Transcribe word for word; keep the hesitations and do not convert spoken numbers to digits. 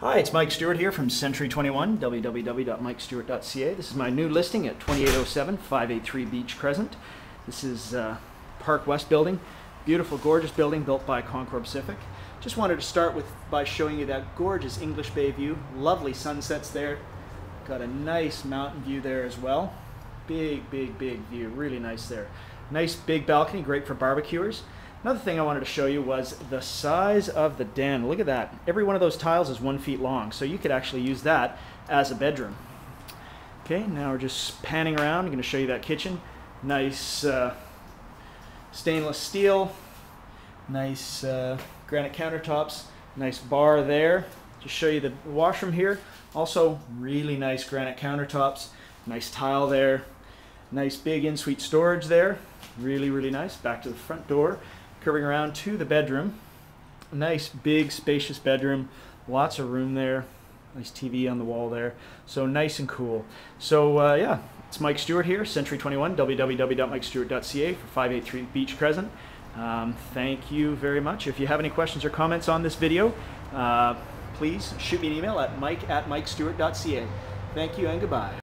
Hi, it's Mike Stewart here from Century twenty-one, w w w dot mike stewart dot c a. This is my new listing at twenty-eight oh seven five eighty-three Beach Crescent. This is uh, Park West building. Beautiful, gorgeous building built by Concorde Pacific. Just wanted to start with by showing you that gorgeous English Bay view. Lovely sunsets there. Got a nice mountain view there as well. Big, big, big view. Really nice there. Nice big balcony, great for barbecuers. Another thing I wanted to show you was the size of the den. Look at that. Every one of those tiles is one feet long, so you could actually use that as a bedroom. Okay, now we're just panning around. I'm going to show you that kitchen. Nice uh, stainless steel, nice uh, granite countertops, nice bar there. Just show you the washroom here. Also, really nice granite countertops, nice tile there, nice big in-suite storage there. Really, really nice. Back to the front door. Curving around to the bedroom. Nice big spacious bedroom, lots of room there, nice T V on the wall there, so nice and cool. So uh, yeah, it's Mike Stewart here, Century twenty-one, w w w dot mike stewart dot c a for five eighty-three Beach Crescent. Um, thank you very much. If you have any questions or comments on this video, uh, please shoot me an email at mike at mike stewart dot c a. Thank you and goodbye.